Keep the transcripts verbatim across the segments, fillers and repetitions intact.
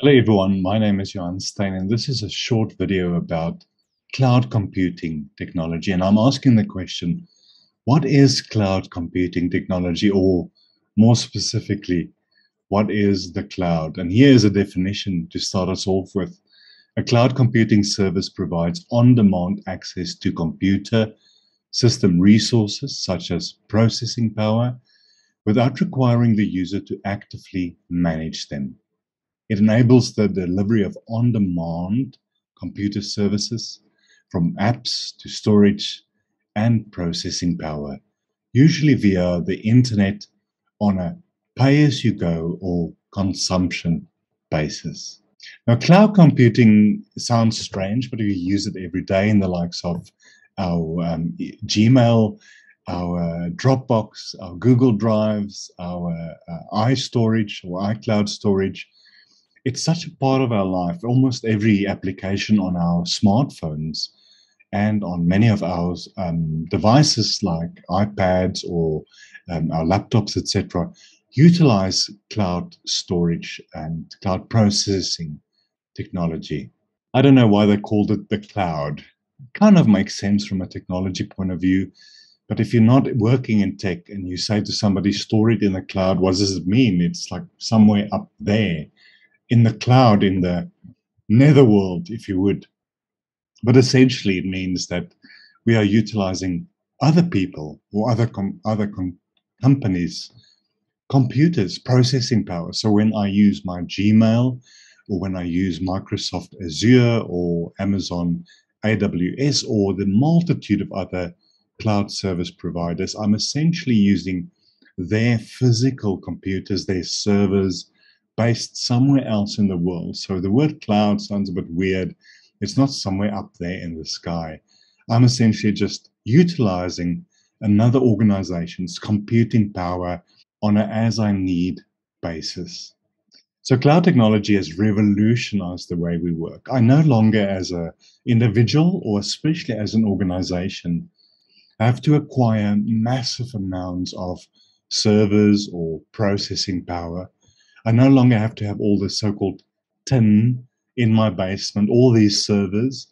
Hello everyone, my name is Johan Steyn and this is a short video about cloud computing technology, and I'm asking the question, what is cloud computing technology, or more specifically, what is the cloud? And here's a definition to start us off with. A cloud computing service provides on-demand access to computer system resources such as processing power without requiring the user to actively manage them. It enables the delivery of on-demand computer services from apps to storage and processing power, usually via the internet on a pay-as-you-go or consumption basis. Now, cloud computing sounds strange, but we use it every day in the likes of our um, Gmail, our uh, Dropbox, our Google Drives, our uh, iStorage or iCloud storage. It's such a part of our life, almost every application on our smartphones and on many of our um, devices like iPads or um, our laptops, et cetera, utilize cloud storage and cloud processing technology. I don't know why they called it the cloud. It kind of makes sense from a technology point of view, but if you're not working in tech and you say to somebody, store it in the cloud, what does it mean? It's like somewhere up there, in the cloud, in the netherworld, if you would. But essentially, it means that we are utilizing other people or other, com other com companies, computers, processing power. So when I use my Gmail, or when I use Microsoft Azure or Amazon A W S, or the multitude of other cloud service providers, I'm essentially using their physical computers, their servers, based somewhere else in the world. So the word cloud sounds a bit weird. It's not somewhere up there in the sky. I'm essentially just utilizing another organization's computing power on an as-I-need basis. So cloud technology has revolutionized the way we work. I no longer, as an individual or especially as an organization, have to acquire massive amounts of servers or processing power. I no longer have to have all the so-called tin in my basement, all these servers.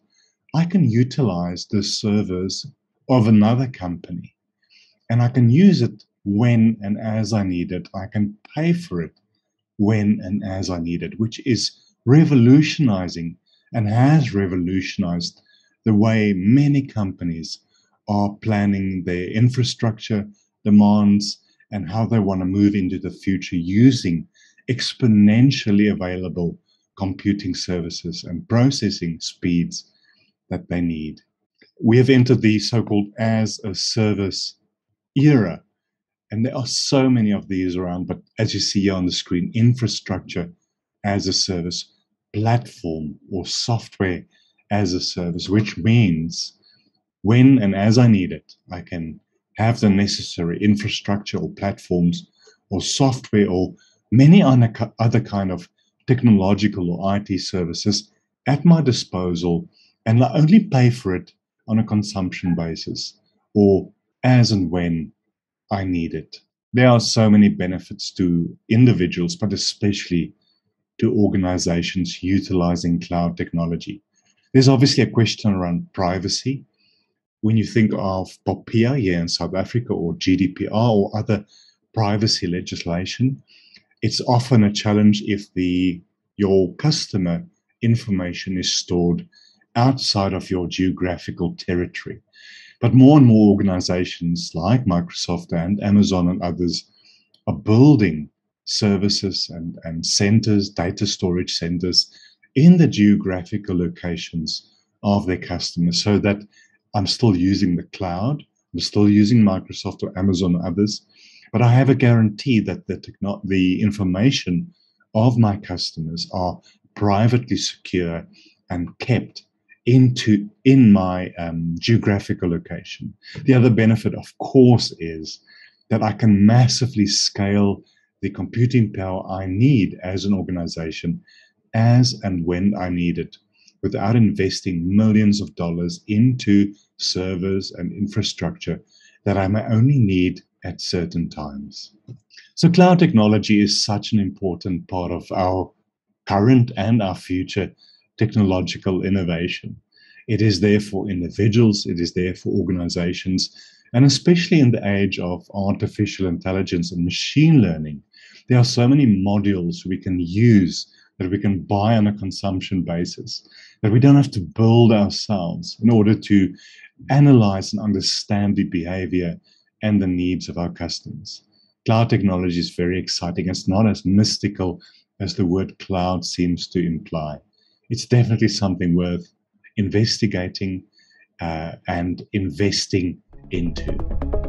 I can utilize the servers of another company, and I can use it when and as I need it. I can pay for it when and as I need it, which is revolutionizing and has revolutionized the way many companies are planning their infrastructure demands and how they want to move into the future using exponentially available computing services and processing speeds that they need. We have entered the so-called as-a-service era, and there are so many of these around, but as you see here on the screen, infrastructure as a service, platform or software as a service, which means when and as I need it, I can have the necessary infrastructure or platforms or software or many other kind of technological or I T services at my disposal, and I only pay for it on a consumption basis or as and when I need it. There are so many benefits to individuals, but especially to organizations utilizing cloud technology. There's obviously a question around privacy. When you think of POPIA here in South Africa or G D P R or other privacy legislation, it's often a challenge if the your customer information is stored outside of your geographical territory. But more and more organizations like Microsoft and Amazon and others are building services and, and centers, data storage centers in the geographical locations of their customers, so that I'm still using the cloud, I'm still using Microsoft or Amazon or others, but I have a guarantee that the, the information of my customers are privately secure and kept into in my um, geographical location. The other benefit, of course, is that I can massively scale the computing power I need as an organization as and when I need it, without investing millions of dollars into servers and infrastructure that I may only need at certain times. So cloud technology is such an important part of our current and our future technological innovation. It is there for individuals, it is there for organizations, and especially in the age of artificial intelligence and machine learning, there are so many modules we can use that we can buy on a consumption basis, that we don't have to build ourselves in order to analyze and understand the behavior and the needs of our customers. Cloud technology is very exciting. It's not as mystical as the word cloud seems to imply. It's definitely something worth investigating uh, and investing into.